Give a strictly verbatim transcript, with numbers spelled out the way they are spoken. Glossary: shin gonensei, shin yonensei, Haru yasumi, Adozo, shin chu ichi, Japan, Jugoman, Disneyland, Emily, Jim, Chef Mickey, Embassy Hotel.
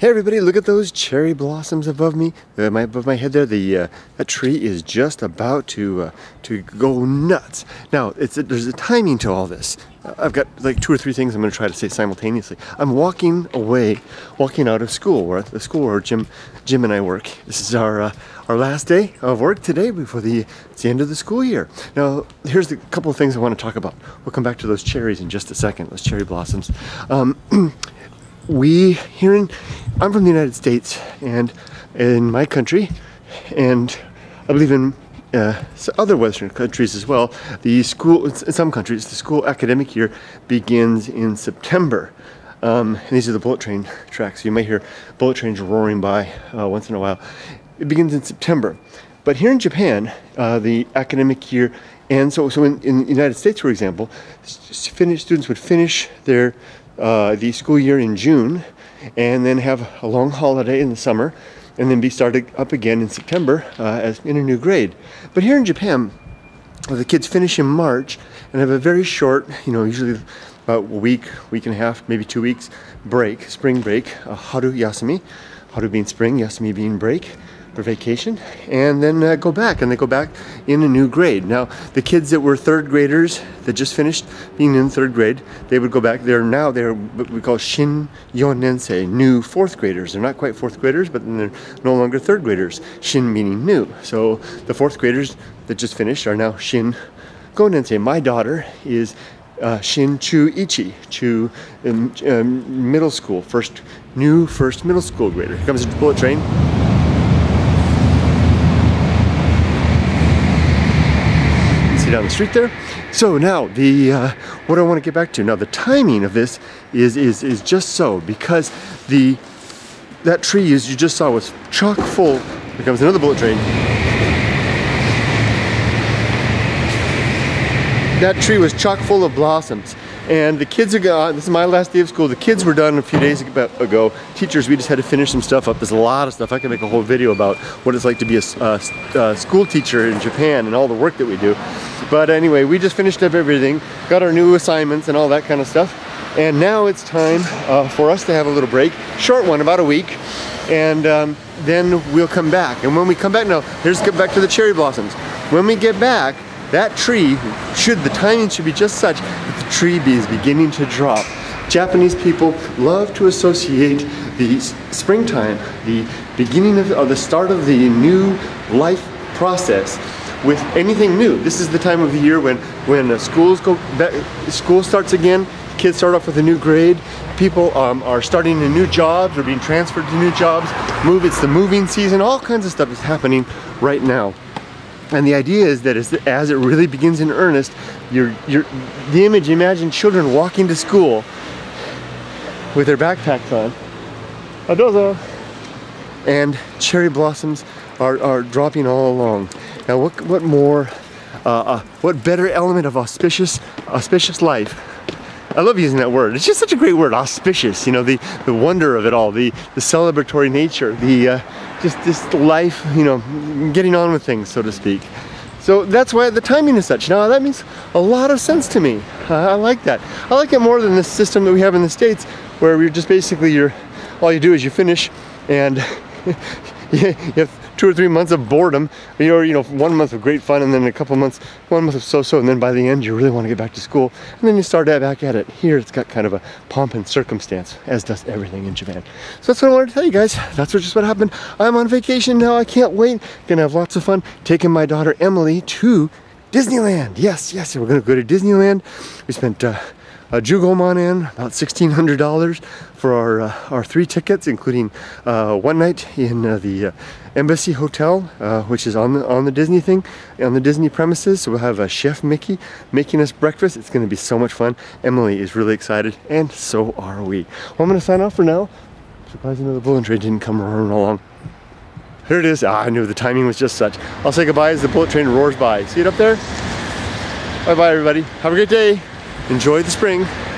Hey everybody, look at those cherry blossoms above me, uh, my, above my head there. The uh, that tree is just about to uh, to go nuts. Now, it's a, there's a timing to all this. Uh, I've got like two or three things I'm going to try to say simultaneously. I'm walking away, walking out of school. We're at the school where Jim, Jim and I work. This is our uh, our last day of work today before the it's the end of the school year. Now, here's the couple of things I want to talk about. We'll come back to those cherries in just a second. Those cherry blossoms. Um, we here in I'm from the United States, and in my country, and I believe in uh, other Western countries as well, the school, in some countries, the school academic year begins in September. Um, and these are the bullet train tracks. You may hear bullet trains roaring by uh, once in a while. It begins in September. But here in Japan, uh, the academic year ends. So, so in, in the United States, for example, finish, students would finish their uh, the school year in June, and then have a long holiday in the summer, and then be started up again in September uh, as in a new grade. But here in Japan, the kids finish in March and have a very short, you know, usually about a week, week and a half, maybe two weeks break, spring break, uh, Haru yasumi, Haru being spring, yasumi being break, for vacation, and then uh, go back, and they go back in a new grade. Now, the kids that were third graders that just finished being in third grade, they would go back. They're now they're what we call shin yonensei, new fourth graders. They're not quite fourth graders, but then they're no longer third graders. Shin meaning new. So the fourth graders that just finished are now shin gonensei. My daughter is uh, shin chu ichi, chu um, um, middle school, first new first middle school grader. Here comes the bullet train. Down the street there. So now the uh, what I want to get back to now, the timing of this is is is just so, because the that tree, as you just saw, was chock full. Here comes another bullet train. That tree was chock full of blossoms, and the kids are gone. This is my last day of school. The kids were done a few days ago. Teachers, we just had to finish some stuff up. There's a lot of stuff. I can make a whole video about what it's like to be a uh, uh, school teacher in Japan and all the work that we do. But anyway, we just finished up everything, got our new assignments and all that kind of stuff. And now it's time uh, for us to have a little break, short one, about a week, and um, then we'll come back. And when we come back, now, here's get back to the cherry blossoms. When we get back, that tree should, the timing should be just such that the tree is beginning to drop. Japanese people love to associate the springtime, the beginning of, or the start of the new life process, with anything new. This is the time of the year when when uh, schools go back, school starts again, kids start off with a new grade, people um, are starting new jobs or being transferred to new jobs, move, it's the moving season, all kinds of stuff is happening right now. And the idea is that as it really begins in earnest, you're, you're, the image, imagine children walking to school with their backpacks on, Adozo, and cherry blossoms are, are dropping all along. Now what, what more, uh, uh, what better element of auspicious, auspicious life? I love using that word. It's just such a great word, auspicious, you know, the, the wonder of it all, the, the celebratory nature, the uh, just this life, you know, getting on with things, so to speak. So that's why the timing is such. Now that makes a lot of sense to me. Uh, I like that. I like it more than the system that we have in the States, where we're just basically, you're, all you do is you finish and you have two or three months of boredom, or, you know, one month of great fun, and then a couple months, one month of so-so, and then by the end you really want to get back to school, and then you start back at it. Here it's got kind of a pomp and circumstance, as does everything in Japan. So that's what I wanted to tell you guys. That's just what happened. I'm on vacation now. I can't wait. Gonna have lots of fun taking my daughter Emily to Disneyland. Yes, yes, we're gonna go to Disneyland. We spent uh, Uh, Jugoman in about sixteen hundred dollars for our uh, our three tickets, including uh, one night in uh, the uh, Embassy Hotel, uh, which is on the, on the Disney thing, on the Disney premises. So we'll have uh, Chef Mickey making us breakfast. It's going to be so much fun. Emily is really excited, and so are we. Well, I'm going to sign off for now. Surprised another bullet train didn't come roaring along. Here it is. Ah, I knew the timing was just such. I'll say goodbye as the bullet train roars by. See it up there? Bye bye, everybody. Have a great day. Enjoy the spring.